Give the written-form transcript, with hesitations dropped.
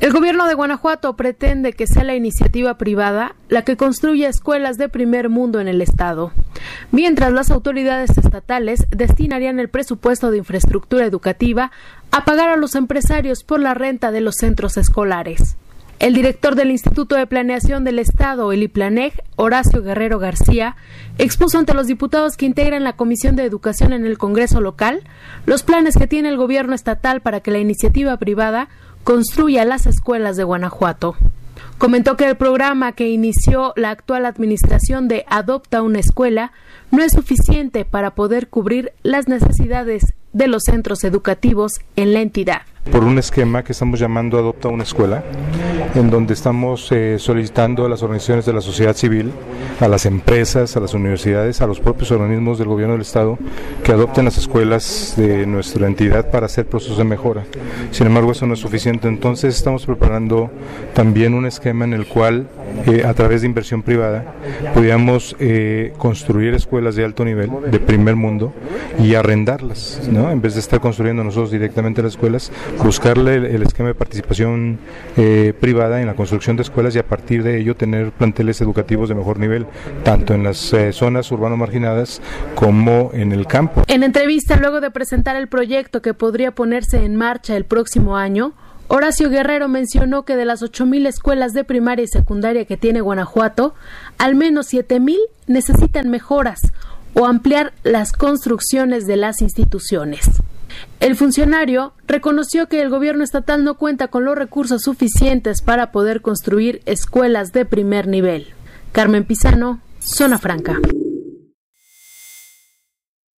El gobierno de Guanajuato pretende que sea la iniciativa privada la que construya escuelas de primer mundo en el estado, mientras las autoridades estatales destinarían el presupuesto de infraestructura educativa a pagar a los empresarios por la renta de los centros escolares. El director del Instituto de Planeación del Estado, el IPLANEJ, Horacio Guerrero García, expuso ante los diputados que integran la Comisión de Educación en el Congreso local los planes que tiene el gobierno estatal para que la iniciativa privada construya las escuelas de Guanajuato. Comentó que el programa que inició la actual administración de Adopta una Escuela no es suficiente para poder cubrir las necesidades de los centros educativos en la entidad. Por un esquema que estamos llamando Adopta una Escuela, en donde estamos solicitando a las organizaciones de la sociedad civil, a las empresas, a las universidades, a los propios organismos del gobierno del estado que adopten las escuelas de nuestra entidad para hacer procesos de mejora. Sin embargo, eso no es suficiente, entonces estamos preparando también un esquema en el cual a través de inversión privada pudiéramos construir escuelas de alto nivel, de primer mundo, y arrendarlas, ¿no? En vez de estar construyendo nosotros directamente las escuelas, buscarle el esquema de participación privada en la construcción de escuelas y a partir de ello tener planteles educativos de mejor nivel, tanto en las zonas urbano marginadas como en el campo. En entrevista luego de presentar el proyecto que podría ponerse en marcha el próximo año, Horacio Guerrero mencionó que de las 8,000 escuelas de primaria y secundaria que tiene Guanajuato, al menos 7,000 necesitan mejoras o ampliar las construcciones de las instituciones. El funcionario reconoció que el gobierno estatal no cuenta con los recursos suficientes para poder construir escuelas de primer nivel. Carmen Pizano, Zona Franca.